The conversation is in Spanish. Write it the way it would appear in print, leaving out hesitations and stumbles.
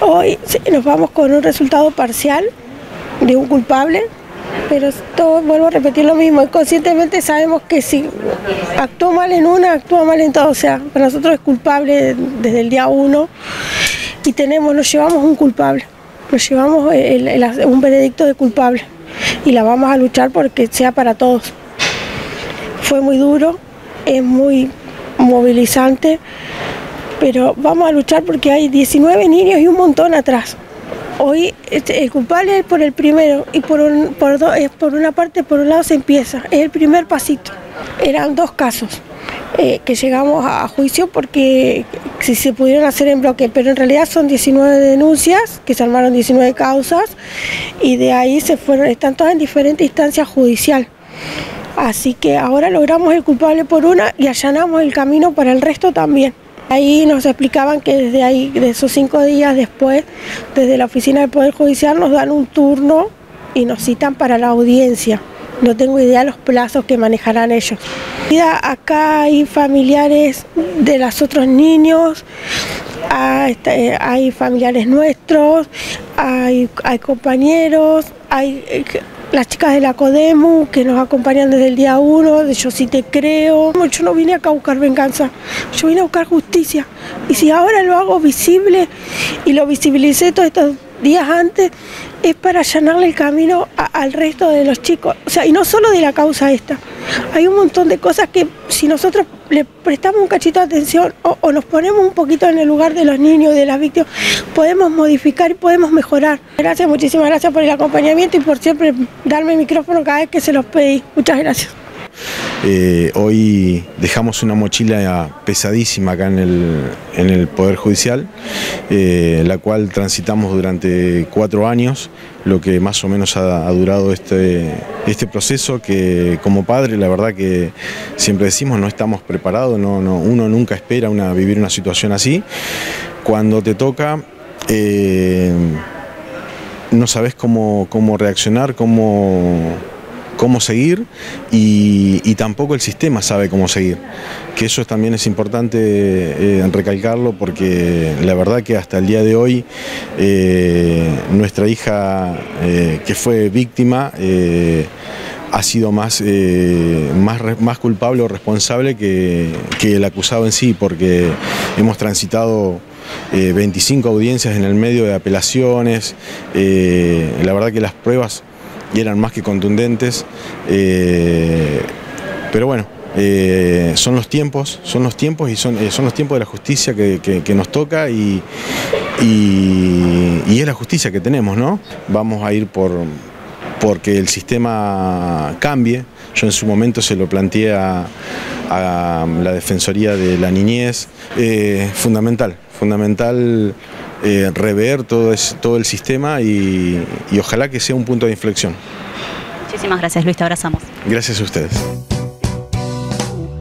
Hoy sí, nos vamos con un resultado parcial de un culpable, pero todo, vuelvo a repetir lo mismo, inconscientemente sabemos que si actuó mal en una, actúa mal en todo, o sea, para nosotros es culpable desde el día 1 y nos llevamos un culpable, nos llevamos un veredicto de culpable y la vamos a luchar porque sea para todos. Fue muy duro, es muy movilizante, pero vamos a luchar porque hay 19 niños y un montón atrás. Hoy el culpable es por el primero y por un lado se empieza, es el primer pasito. Eran dos casos que llegamos a juicio porque se pudieron hacer en bloque, pero en realidad son 19 denuncias, que se armaron 19 causas y de ahí se fueron, están todas en diferentes instancias judiciales. Así que ahora logramos el culpable por una y allanamos el camino para el resto también. Ahí nos explicaban que desde ahí, de esos 5 días después, desde la Oficina del Poder Judicial nos dan un turno y nos citan para la audiencia. No tengo idea los plazos que manejarán ellos. Acá hay familiares de los otros niños, hay familiares nuestros, hay compañeros, hay las chicas de la CODEMU que nos acompañan desde el día 1, de Yo sí te creo. Yo no vine acá a buscar venganza, yo vine a buscar justicia. Y si ahora lo hago visible y lo visibilicé todos estos días antes, es para allanarle el camino al resto de los chicos. O sea, y no solo de la causa esta. Hay un montón de cosas que si nosotros le prestamos un cachito de atención o nos ponemos un poquito en el lugar de los niños, de las víctimas, podemos modificar y podemos mejorar. Gracias, muchísimas gracias por el acompañamiento y por siempre darme el micrófono cada vez que se los pedí. Muchas gracias. Hoy dejamos una mochila pesadísima acá en el Poder Judicial, la cual transitamos durante 4 años, lo que más o menos ha durado este proceso, que como padre la verdad que siempre decimos no estamos preparados, uno nunca espera vivir una situación así. Cuando te toca no sabes cómo reaccionar, cómo seguir y tampoco el sistema sabe cómo seguir, que eso también es importante recalcarlo, porque la verdad que hasta el día de hoy nuestra hija que fue víctima ha sido más culpable o responsable que el acusado en sí, porque hemos transitado 25 audiencias en el medio de apelaciones, la verdad que las pruebas eran más que contundentes, pero bueno, son los tiempos y son los tiempos de la justicia que nos toca y es la justicia que tenemos, ¿no? Vamos a ir porque el sistema cambie. Yo en su momento se lo planteé a la Defensoría de la Niñez, fundamental rever todo el sistema y ojalá que sea un punto de inflexión. Muchísimas gracias, Luis, te abrazamos. Gracias a ustedes.